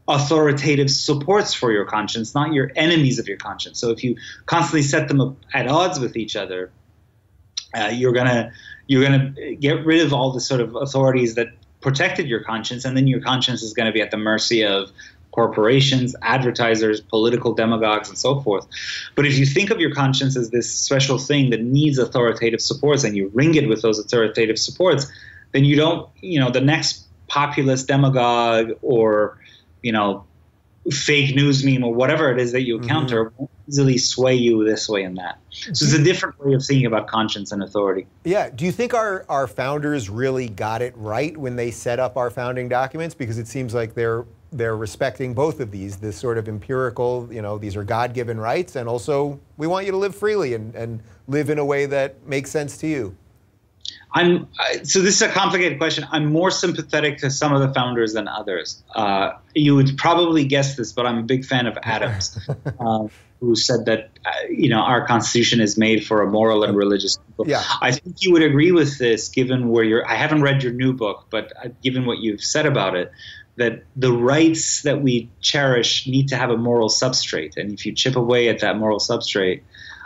authoritative supports for your conscience, not your enemies of your conscience. So if you constantly set them up at odds with each other, uh, you're gonna you're gonna get rid of all the sort of authorities that protected your conscience, and then your conscience is going to be at the mercy of corporations, advertisers, political demagogues, and so forth. But if you think of your conscience as this special thing that needs authoritative supports, and you ring it with those authoritative supports, then you don't, you know, the next populist demagogue or, you know, fake news meme or whatever it is that you encounter mm-hmm. won't easily sway you this way and that. So it's a different way of thinking about conscience and authority. Yeah. Do you think our, our founders really got it right when they set up our founding documents? Because it seems like they're they're respecting both of these, this sort of empirical, you know, these are God-given rights, and also we want you to live freely and, and live in a way that makes sense to you. I'm, so this is a complicated question. I'm more sympathetic to some of the founders than others. Uh, you would probably guess this, but I'm a big fan of Adams, uh, who said that uh, you know, our Constitution is made for a moral and religious people. Yeah. I think you would agree with this, given where you're. I haven't read your new book, but given what you've said about it, that the rights that we cherish need to have a moral substrate, and if you chip away at that moral substrate,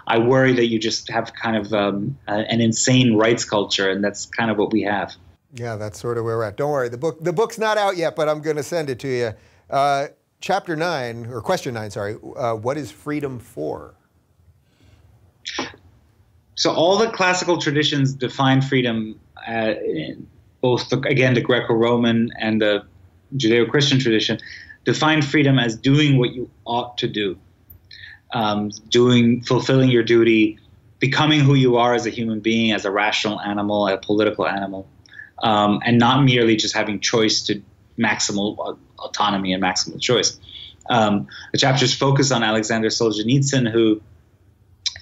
I worry that you just have kind of um, an insane rights culture, and that's kind of what we have. Yeah, that's sort of where we're at. Don't worry, the book the book's not out yet, but I'm going to send it to you. Uh, chapter nine, or question nine, sorry. Uh, what is freedom for? So all the classical traditions define freedom, uh, in both the, again the Greco-Roman and the Judeo-Christian tradition, define freedom as doing what you ought to do. Um, doing, fulfilling your duty, becoming who you are as a human being, as a rational animal, a political animal, um, and not merely just having choice to maximal autonomy and maximal choice. Um, the chapters focus on Alexander Solzhenitsyn, who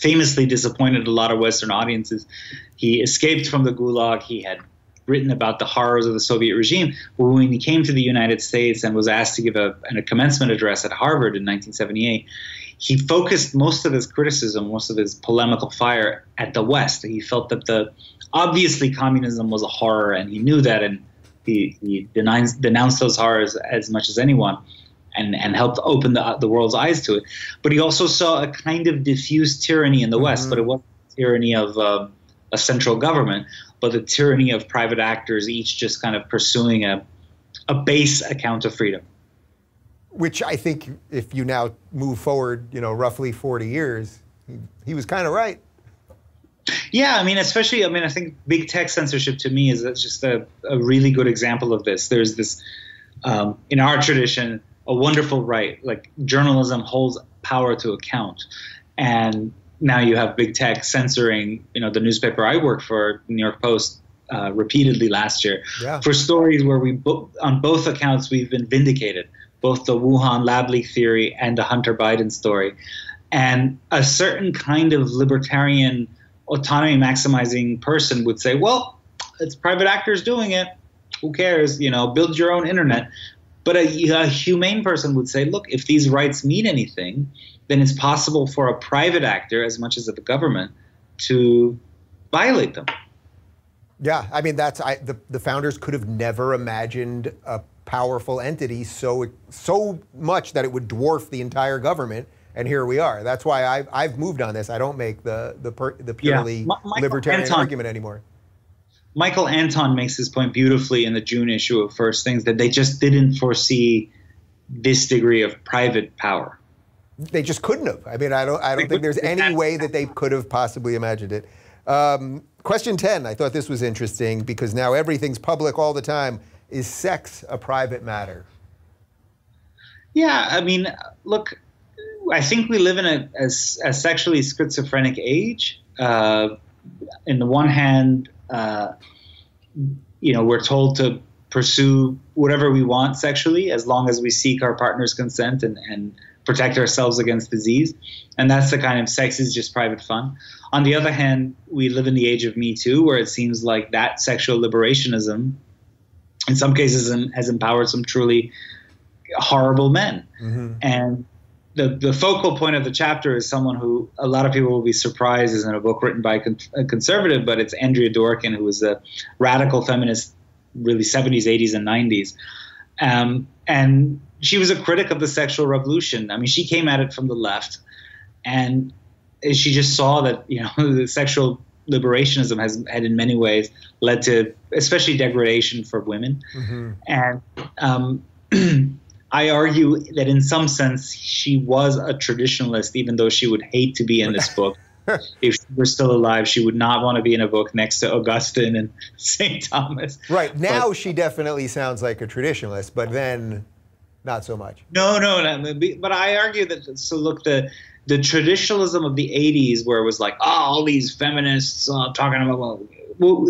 famously disappointed a lot of Western audiences. He escaped from the Gulag. He had written about the horrors of the Soviet regime. When he came to the United States and was asked to give a, a commencement address at Harvard in nineteen seventy-eight, he focused most of his criticism, most of his polemical fire at the West. He felt that the obviously communism was a horror, and he knew that, and he, he denies, denounced those horrors as much as anyone, and, and helped open the, the world's eyes to it. But he also saw a kind of diffuse tyranny in the mm-hmm. West, but it wasn't the tyranny of uh, a central government, but the tyranny of private actors, each just kind of pursuing a, a base account of freedom. Which I think, if you now move forward, you know, roughly forty years, he was kind of right. Yeah, I mean, especially, I mean, I think big tech censorship to me is just a, a really good example of this. There's this, um, in our tradition, a wonderful right, like journalism holds power to account. And now you have big tech censoring, you know, the newspaper I work for, New York Post, uh, repeatedly last year, yeah. for stories where we, bo- on both accounts, we've been vindicated. Both the Wuhan lab leak theory and the Hunter Biden story, and a certain kind of libertarian autonomy maximizing person would say, well, it's private actors doing it, who cares, you know, build your own internet. But a, a humane person would say, look, if these rights mean anything, then it's possible for a private actor as much as the government to violate them. Yeah, I mean, that's I, the, the founders could have never imagined a powerful entity so so much that it would dwarf the entire government, and here we are. That's why I've, I've moved on this. I don't make the the, per, the purely yeah. Ma- libertarian Anton, argument anymore. Michael Anton makes this point beautifully in the June issue of First Things, that they just didn't foresee this degree of private power. They just couldn't have. I mean, I don't I don't think there's any way that they could have possibly imagined it. Um, question ten, I thought this was interesting because now everything's public all the time. Is sex a private matter? Yeah, I mean, look, I think we live in a, a, a sexually schizophrenic age. Uh, in the one hand, uh, you know, we're told to pursue whatever we want sexually as long as we seek our partner's consent and, and protect ourselves against disease. And that's the kind of sex is just private fun. On the other hand, we live in the age of Me Too, where it seems like that sexual liberationism in some cases has empowered some truly horrible men. Mm-hmm. And the, the focal point of the chapter is someone who a lot of people will be surprised is in a book written by a conservative, but it's Andrea Dworkin, who was a radical feminist, really seventies, eighties, and nineties. Um, and she was a critic of the sexual revolution. I mean, she came at it from the left, and she just saw that, you know, the sexual liberationism has had in many ways led to especially degradation for women. Mm-hmm. And um, I argue that in some sense she was a traditionalist, even though she would hate to be in this book. If she were still alive, she would not want to be in a book next to Augustine and Saint Thomas. Right. Now but, she definitely sounds like a traditionalist, but then not so much. No, no. no but I argue that, so look, the the traditionalism of the eighties, where it was like, oh, all these feminists uh, talking about, well, well,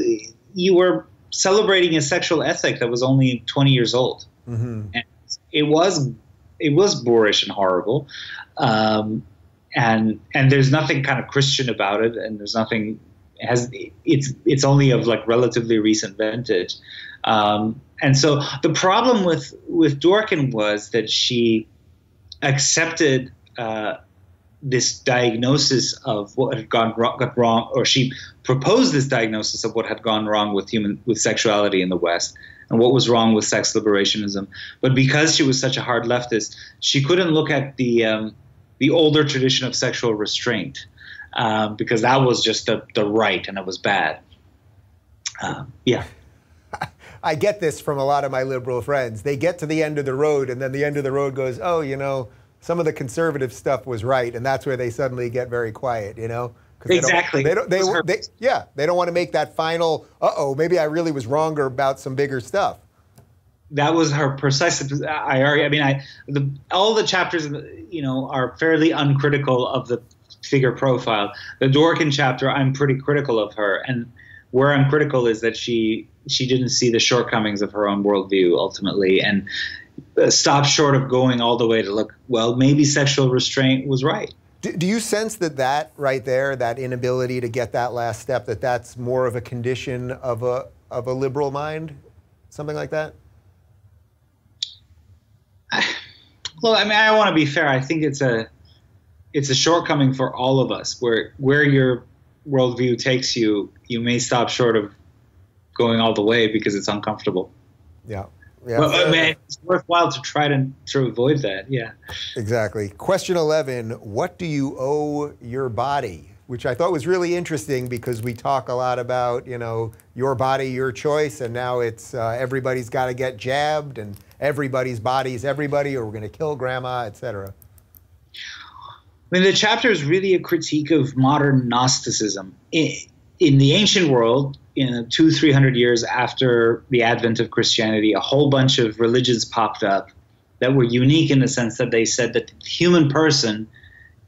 you were celebrating a sexual ethic that was only twenty years old. Mm-hmm. And it was, it was boorish and horrible. Um, And and there's nothing kind of Christian about it, and there's nothing it has it's it's only of like relatively recent vintage, um, and so the problem with with Dworkin was that she accepted uh, this diagnosis of what had gone wrong, got wrong, or she proposed this diagnosis of what had gone wrong with human with sexuality in the West and what was wrong with sex liberationism. But because she was such a hard leftist, she couldn't look at the um, the older tradition of sexual restraint, um, because that was just the, the right, and it was bad. Um, yeah. I get this from a lot of my liberal friends. They get to the end of the road, and then the end of the road goes, oh, you know, some of the conservative stuff was right, and that's where they suddenly get very quiet, you know? Exactly. They don't, they don't, they, they, yeah, they don't want to make that final, uh-oh, maybe I really was wronger about some bigger stuff. That was her precise. I argue. I mean, I the, all the chapters, you know, are fairly uncritical of the figure profile. The Dworkin chapter, I'm pretty critical of her, and where I'm critical is that she she didn't see the shortcomings of her own worldview ultimately, and stopped short of going all the way to look. Well, maybe sexual restraint was right. Do, do you sense that that right there, that inability to get that last step, that that's more of a condition of a of a liberal mind, something like that? Well, I mean, I want to be fair. I think it's a it's a shortcoming for all of us. Where where your worldview takes you, you may stop short of going all the way because it's uncomfortable. Yeah. Yeah. But, I mean, it's worthwhile to try to, to avoid that. Yeah. Exactly. Question eleven, what do you owe your body? Which I thought was really interesting because we talk a lot about, you know, your body, your choice, and now it's uh, everybody's got to get jabbed and everybody's body's everybody, or we're going to kill grandma, et cetera. I mean, the chapter is really a critique of modern Gnosticism. In, in the ancient world, you know, two, three hundred years after the advent of Christianity, a whole bunch of religions popped up that were unique in the sense that they said that the human person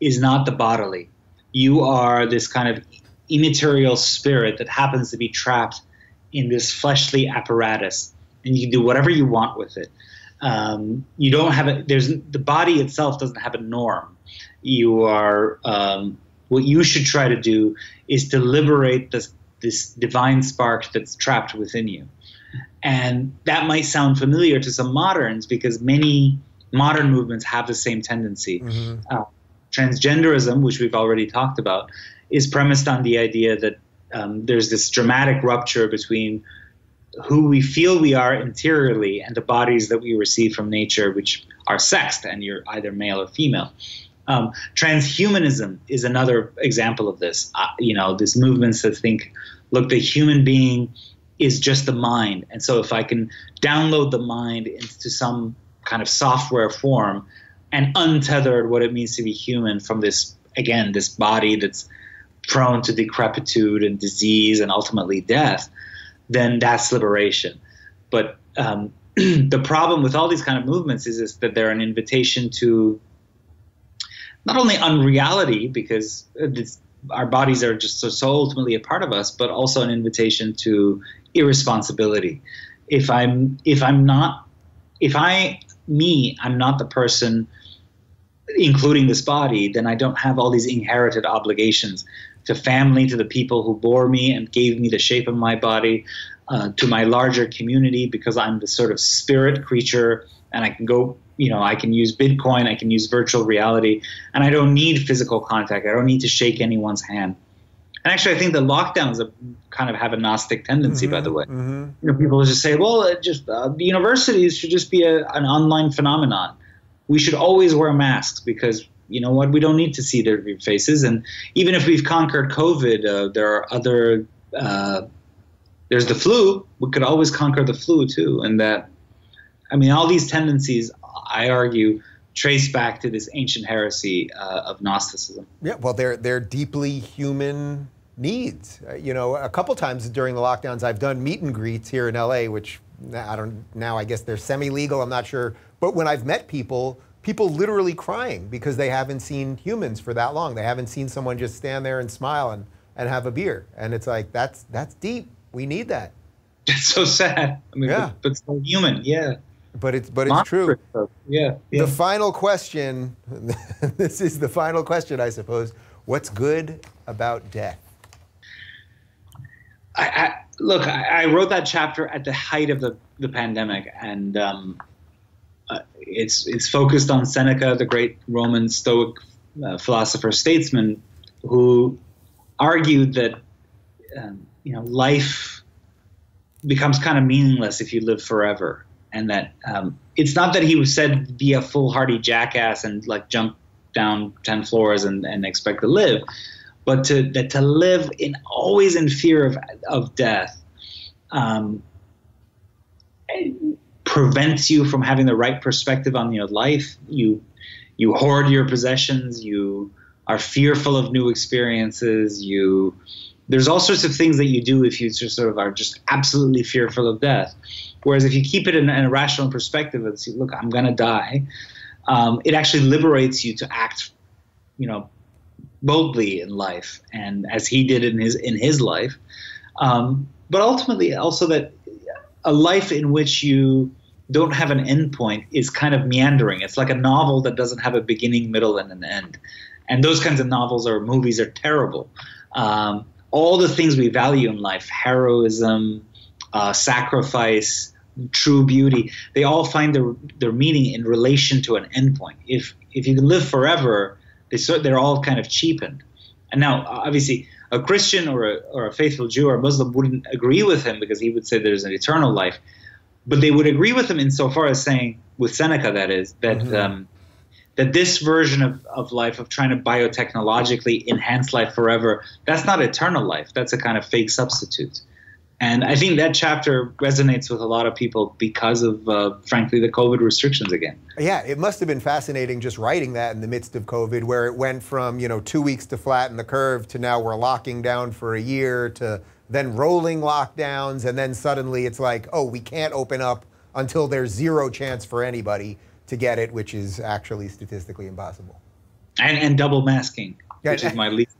is not the bodily. You are this kind of immaterial spirit that happens to be trapped in this fleshly apparatus, and you can do whatever you want with it. Um, you don't have a, there's the body itself doesn't have a norm. You are um, what you should try to do is to liberate this this divine spark that's trapped within you, and that might sound familiar to some moderns because many modern movements have the same tendency. Mm-hmm. Uh, transgenderism, which we've already talked about, is premised on the idea that um, there's this dramatic rupture between who we feel we are interiorly and the bodies that we receive from nature, which are sexed, and you're either male or female. Um, transhumanism is another example of this. Uh, you know, these movements that think, look, the human being is just the mind, and so if I can download the mind into some kind of software form, and untethered what it means to be human from this, again, this body that's prone to decrepitude and disease and ultimately death, then that's liberation. But um, the problem with all these kind of movements is, is that they're an invitation to not only unreality, because this, our bodies are just so, so ultimately a part of us, but also an invitation to irresponsibility. If I'm, if I'm not, if I, me, I'm not the person including this body, then I don't have all these inherited obligations to family, to the people who bore me and gave me the shape of my body, uh, to my larger community, because I'm the sort of spirit creature and I can go you know, I can use Bitcoin, I can use virtual reality, and I don't need physical contact. I don't need to shake anyone's hand. And actually, I think the lockdowns kind of have a Gnostic tendency, mm-hmm, by the way. Mm-hmm. You know, people just say, well, it just uh, the universities should just be a, an online phenomenon. We should always wear masks because, you know what, we don't need to see their faces. And even if we've conquered COVID, uh, there are other uh, – there's the flu. We could always conquer the flu too. And that – I mean, all these tendencies, I argue, trace back to this ancient heresy uh, of Gnosticism. Yeah, well, they're, they're deeply human needs. Uh, you know, a couple times during the lockdowns, I've done meet and greets here in L A, which I don't – now I guess they're semi-legal. I'm not sure. But when I've met people – people literally crying because they haven't seen humans for that long. They haven't seen someone just stand there and smile and, and have a beer. And it's like, that's that's deep. We need that. It's so sad. I mean, yeah. but, but so human, yeah. But it's, but it's true. Yeah, yeah. The final question, this is the final question, I suppose. What's good about death? I, I, look, I, I wrote that chapter at the height of the, the pandemic, and um, Uh, it's it's focused on Seneca, the great Roman Stoic uh, philosopher statesman, who argued that um, you know, life becomes kind of meaningless if you live forever, and that um, it's not that he was said be a foolhardy jackass and like jump down ten floors and, and expect to live, but to that to live in always in fear of of death. Um, and, prevents you from having the right perspective on your life. You you hoard your possessions. You are fearful of new experiences. You there's all sorts of things that you do if you just sort of are just absolutely fearful of death. Whereas if you keep it in, in a rational perspective and say, look, I'm gonna die, um, it actually liberates you to act, you know, boldly in life, and as he did in his in his life. Um, but ultimately, also that a life in which you don't have an end point is kind of meandering. It's like a novel that doesn't have a beginning, middle, and an end. And those kinds of novels or movies are terrible. Um, all the things we value in life, heroism, uh, sacrifice, true beauty, they all find their, their meaning in relation to an end point. If, if you can live forever, they sort, they're all kind of cheapened. And now, obviously, a Christian or a, or a faithful Jew or a Muslim wouldn't agree with him because he would say there's an eternal life. But they would agree with him insofar as saying, with Seneca that is, that mm-hmm. um, that this version of, of life, of trying to biotechnologically enhance life forever, that's not eternal life. That's a kind of fake substitute. And I think that chapter resonates with a lot of people because of, uh, frankly, the COVID restrictions again. Yeah, it must have been fascinating just writing that in the midst of COVID, where it went from, you know, two weeks to flatten the curve to now we're locking down for a year to then rolling lockdowns. And then suddenly it's like, oh, we can't open up until there's zero chance for anybody to get it, which is actually statistically impossible. And, and double masking, yeah, which is my least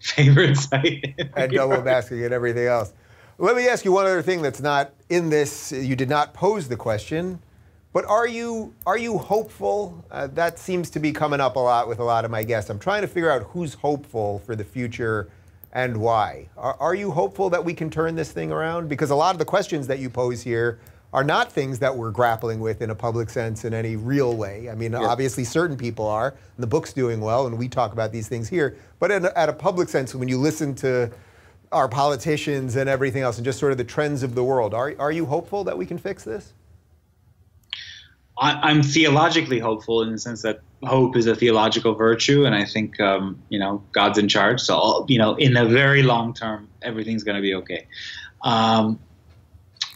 favorite site. And double masking and everything else. Let me ask you one other thing that's not in this. You did not pose the question, but are you are you hopeful? Uh, that seems to be coming up a lot with a lot of my guests. I'm trying to figure out who's hopeful for the future and why. Are, are you hopeful that we can turn this thing around? Because a lot of the questions that you pose here are not things that we're grappling with in a public sense in any real way. I mean, yeah. Obviously certain people are, and the book's doing well, and we talk about these things here. But in, at a public sense, when you listen to our politicians and everything else, and just sort of the trends of the world. Are, are you hopeful that we can fix this? I, I'm theologically hopeful in the sense that hope is a theological virtue, and I think, um, you know, God's in charge. So, I'll, you know, in the very long term, everything's going to be okay. Um,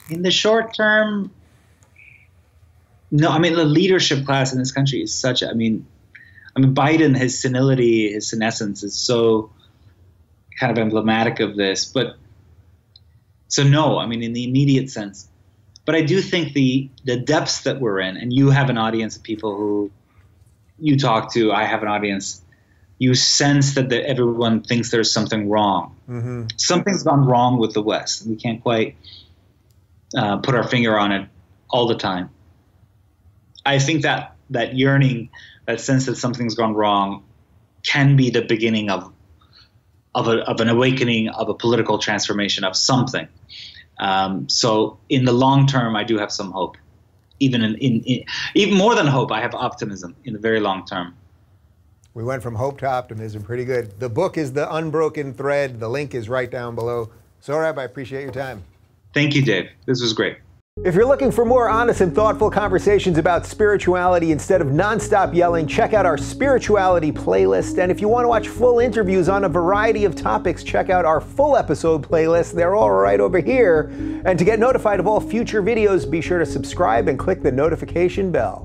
in the short term, no, I mean, the leadership class in this country is such, I mean, I mean, Biden, his senility, his senescence is so kind of emblematic of this, but so no, I mean, in the immediate sense, but I do think the the depths that we're in, and you have an audience of people who you talk to, I have an audience, you sense that the, everyone thinks there's something wrong. Mm-hmm. Something's gone wrong with the West. We can't quite uh, put our finger on it all the time. I think that that yearning, that sense that something's gone wrong can be the beginning of Of, a, of an awakening, of a political transformation, of something. Um, so in the long term, I do have some hope. even in, in, in even more than hope, I have optimism in the very long term. We went from hope to optimism. Pretty good. The book is The Unbroken Thread. The link is right down below. Sohrab, I appreciate your time. Thank you, Dave. This was great. If you're looking for more honest and thoughtful conversations about spirituality instead of nonstop yelling, check out our spirituality playlist. And if you want to watch full interviews on a variety of topics, check out our full episode playlist. They're all right over here. And to get notified of all future videos, be sure to subscribe and click the notification bell.